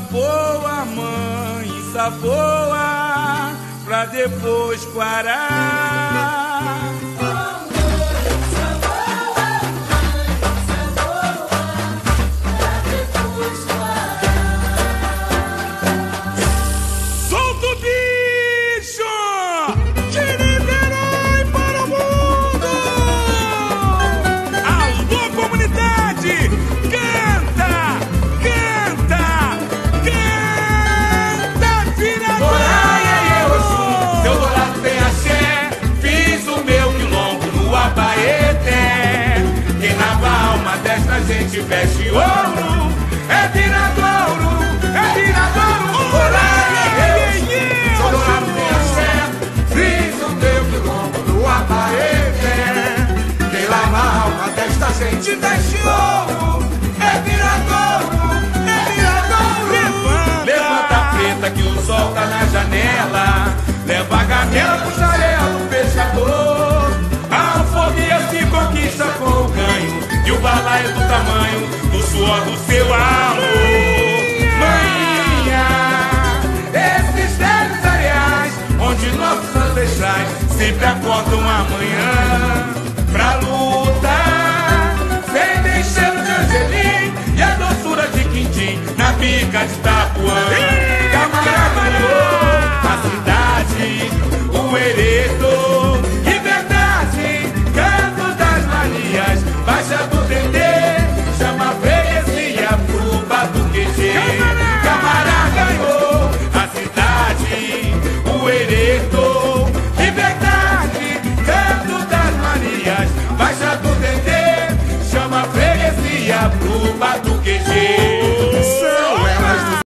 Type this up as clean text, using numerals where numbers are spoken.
saboa, mãe, saboa, pra depois quarar. Gente veste ouro, é Viradouro, é Viradouro. Sou dourado de axé, friso o teu quilombo no abaeté. Quem lava a alma desta gente veste ouro, é Viradouro, é Viradouro. Levanta a preta que o sol tá na janela, leva a gamela pro xarelo, pescador. A alforria se conquista com o ganho e o balaio do tamanho do suor do seu amor. Maninha, esses velhos areais onde nossos ancestrais sempre acordam amanhã pra lutar, sem deixar o de angelim e a doçura de quindim na bica de Itapuã. Camarão, a cidade, o Viradouro, liberdade, canto das manias, baixa do pro batuque.